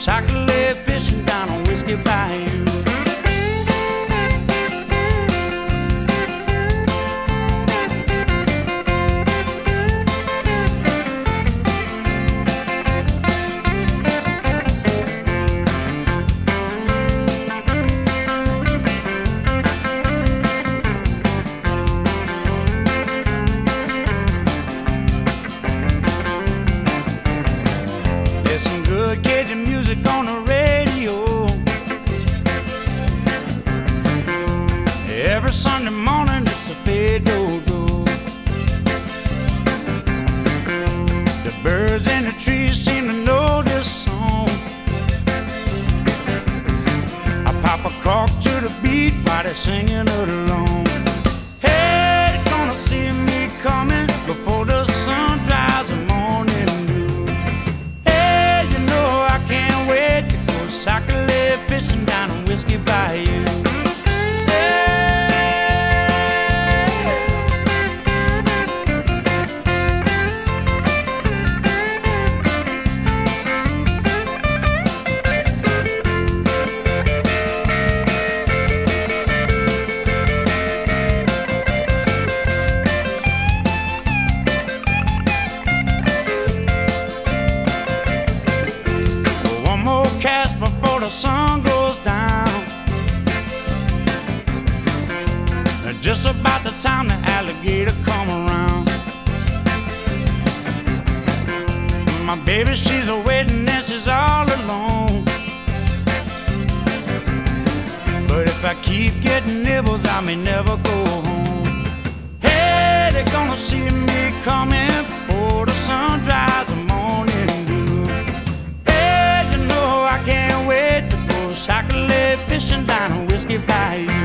sac-au-lait fishing down on Whiskey Bayou. Some good Cajun music on the radio every Sunday morning. It's the Fado-Do. The birds in the trees seem to know this song. I pop a cork to the beat while they're singing it along. Hey, they're gonna see me coming before the sun dries the morning dew. Hey, you know I can't wait to go sac-au-lait fishing down on Whiskey Bayou. The sun goes down, and just about the time the alligator come around, my baby, she's a-waiting and she's all alone. But if I keep getting nibbles, I may never go home. Hey, they're gonna see me coming before the sun dries the morning dew. Hey, you know I can't wait to go sac-au-lait fishing down on Whiskey Bayou.